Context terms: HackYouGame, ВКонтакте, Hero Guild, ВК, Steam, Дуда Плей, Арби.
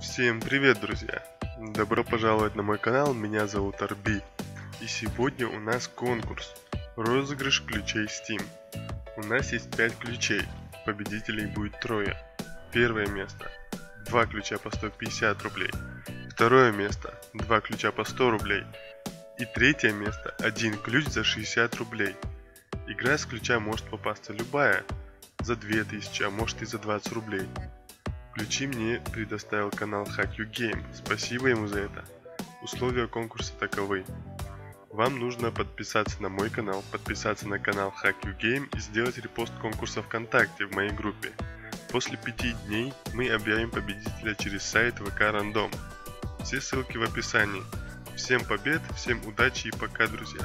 Всем привет, друзья! Добро пожаловать на мой канал, меня зовут Арби. И сегодня у нас конкурс. Розыгрыш ключей Steam. У нас есть 5 ключей, победителей будет трое. Первое место. 2 ключа по 150 рублей. Второе место. 2 ключа по 100 рублей. И третье место. 1 ключ за 60 рублей. Игра с ключа может попасться любая. За 2000, а может и за 20 рублей. Ключи мне предоставил канал HackYouGame. Спасибо ему за это. Условия конкурса таковы. Вам нужно подписаться на мой канал, подписаться на канал HackYouGame и сделать репост конкурса ВКонтакте в моей группе. После 5 дней мы объявим победителя через сайт ВК Рандом. Все ссылки в описании. Всем побед, всем удачи и пока, друзья!